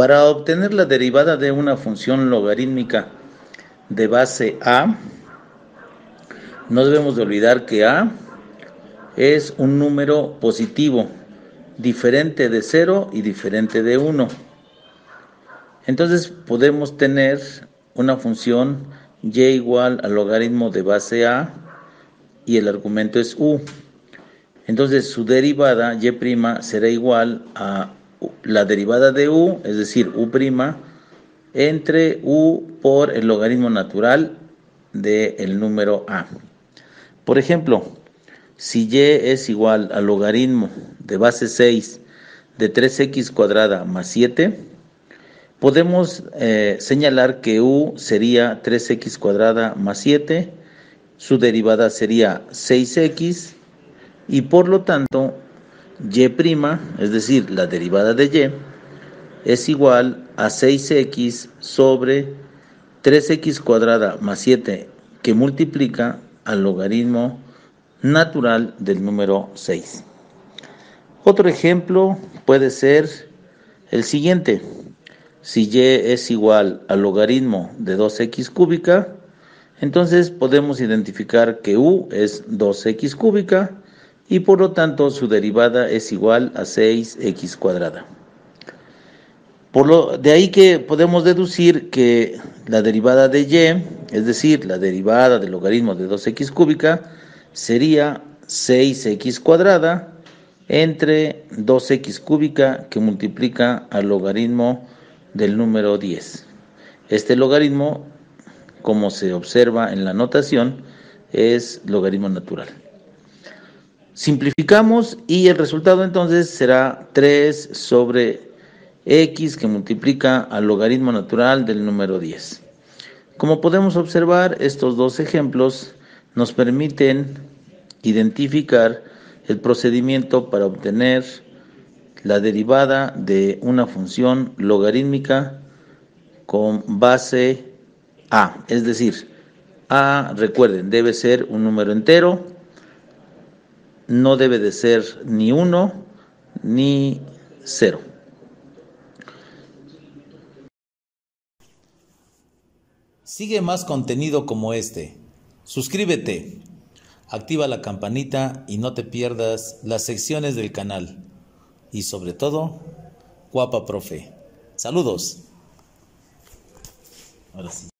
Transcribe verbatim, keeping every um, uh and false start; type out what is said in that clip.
Para obtener la derivada de una función logarítmica de base a, no debemos de olvidar que a es un número positivo, diferente de cero y diferente de uno. Entonces podemos tener una función y igual al logaritmo de base a y el argumento es u. Entonces su derivada y' será igual a la derivada de u, es decir, u' entre u por el logaritmo natural del número a. Por ejemplo, si y es igual al logaritmo de base seis de tres x cuadrada más siete, podemos eh, señalar que u sería tres x cuadrada más siete, su derivada sería seis x y por lo tanto y', es decir, la derivada de y, es igual a seis x sobre tres x cuadrada más siete, que multiplica al logaritmo natural del número seis. Otro ejemplo puede ser el siguiente. Si y es igual al logaritmo de dos x cúbica, entonces podemos identificar que u es dos x cúbica y por lo tanto su derivada es igual a seis x cuadrada. Por lo, de ahí que podemos deducir que la derivada de y, es decir, la derivada del logaritmo de dos x cúbica, sería seis x cuadrada entre dos x cúbica, que multiplica al logaritmo del número diez. Este logaritmo, como se observa en la notación, es logaritmo natural. Simplificamos y el resultado entonces será tres sobre x, que multiplica al logaritmo natural del número diez. Como podemos observar, estos dos ejemplos nos permiten identificar el procedimiento para obtener la derivada de una función logarítmica con base a. Es decir, a, recuerden, debe ser un número entero, no debe de ser ni uno ni cero. Sigue más contenido como este. Suscríbete, activa la campanita y no te pierdas las secciones del canal. Y sobre todo, CuaraProfe. Saludos. Ahora sí.